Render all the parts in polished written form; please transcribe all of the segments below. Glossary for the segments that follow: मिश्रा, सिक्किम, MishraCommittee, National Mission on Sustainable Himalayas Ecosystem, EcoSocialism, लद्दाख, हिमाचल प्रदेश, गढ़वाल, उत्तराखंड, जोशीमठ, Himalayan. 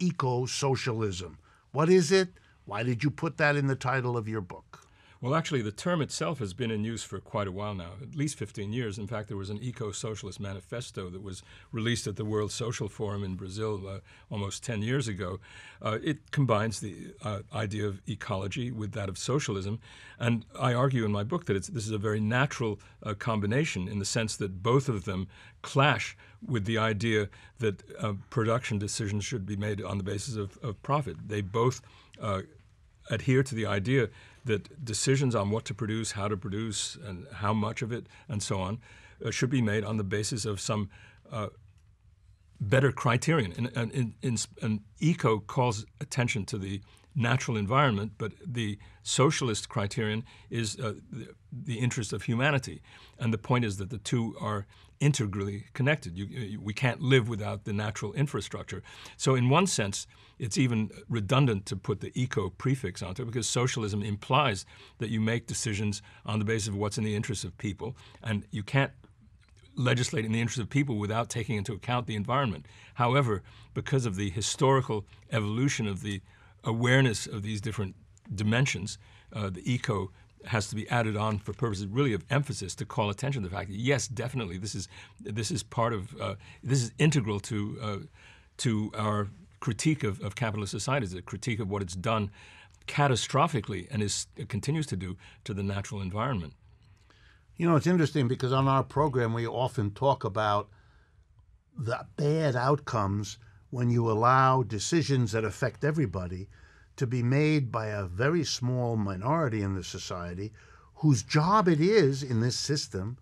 eco-socialism. What is it? Why did you put that in the title of your book? Well, actually, the term itself has been in use for quite a while now, at least 15 years. In fact, there was an eco-socialist manifesto that was released at the World Social Forum in Brazil almost 10 years ago. It combines the idea of ecology with that of socialism. And I argue in my book that this is a very natural combination, in the sense that both of them clash with the idea that production decisions should be made on the basis of profit. They both adhere to the idea that decisions on what to produce, how to produce, and how much of it, and so on, should be made on the basis of some better criterion. And eco calls attention to the natural environment, but the socialist criterion is the interest of humanity. And the point is that the two are integrally connected. We can't live without the natural infrastructure. So in one sense, it's even redundant to put the eco prefix onto it, because socialism implies that you make decisions on the basis of what's in the interest of people, and you can't legislate in the interest of people without taking into account the environment. However, because of the historical evolution of the awareness of these different dimensions, the eco has to be added on for purposes really of emphasis, to call attention to the fact that yes, definitely this is part of this is integral to our critique of capitalist society. It's a critique of what it's done catastrophically and continues to do to the natural environment. You know, it's interesting because on our program we often talk about the bad outcomes when you allow decisions that affect everybody to be made by a very small minority in the society whose job it is in this system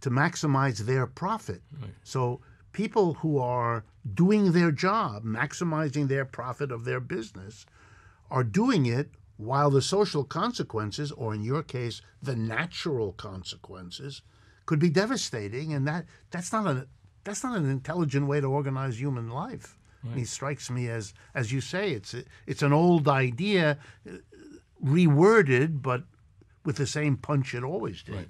to maximize their profit. Right. So people who are doing their job, maximizing their profit of their business, are doing it while the social consequences, or in your case, the natural consequences, could be devastating, and that's not an intelligent way to organize human life. Right. It strikes me as you say, it's an old idea, reworded, but with the same punch it always did. Right.